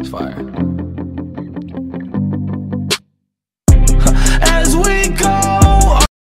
It's fire.